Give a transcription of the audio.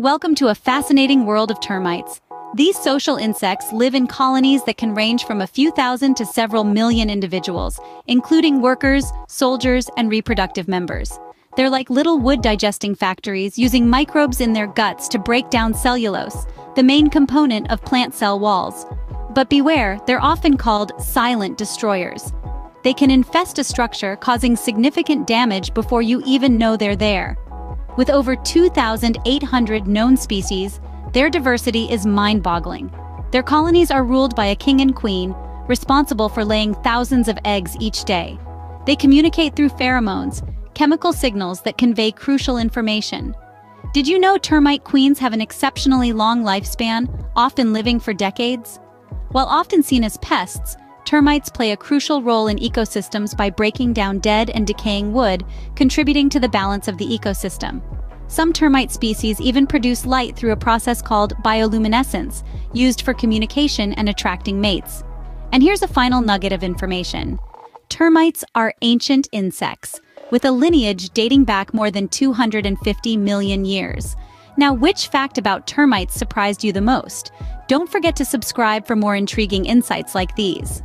Welcome to a fascinating world of termites. These social insects live in colonies that can range from a few thousand to several million individuals, including workers, soldiers, and reproductive members. They're like little wood-digesting factories using microbes in their guts to break down cellulose, the main component of plant cell walls. But beware, they're often called silent destroyers. They can infest a structure, causing significant damage before you even know they're there. With over 2,800 known species, their diversity is mind-boggling. Their colonies are ruled by a king and queen, responsible for laying thousands of eggs each day. They communicate through pheromones, chemical signals that convey crucial information. Did you know termite queens have an exceptionally long lifespan, often living for decades? While often seen as pests, termites play a crucial role in ecosystems by breaking down dead and decaying wood, contributing to the balance of the ecosystem. Some termite species even produce light through a process called bioluminescence, used for communication and attracting mates. And here's a final nugget of information. Termites are ancient insects, with a lineage dating back more than 250 million years. Now, which fact about termites surprised you the most? Don't forget to subscribe for more intriguing insights like these.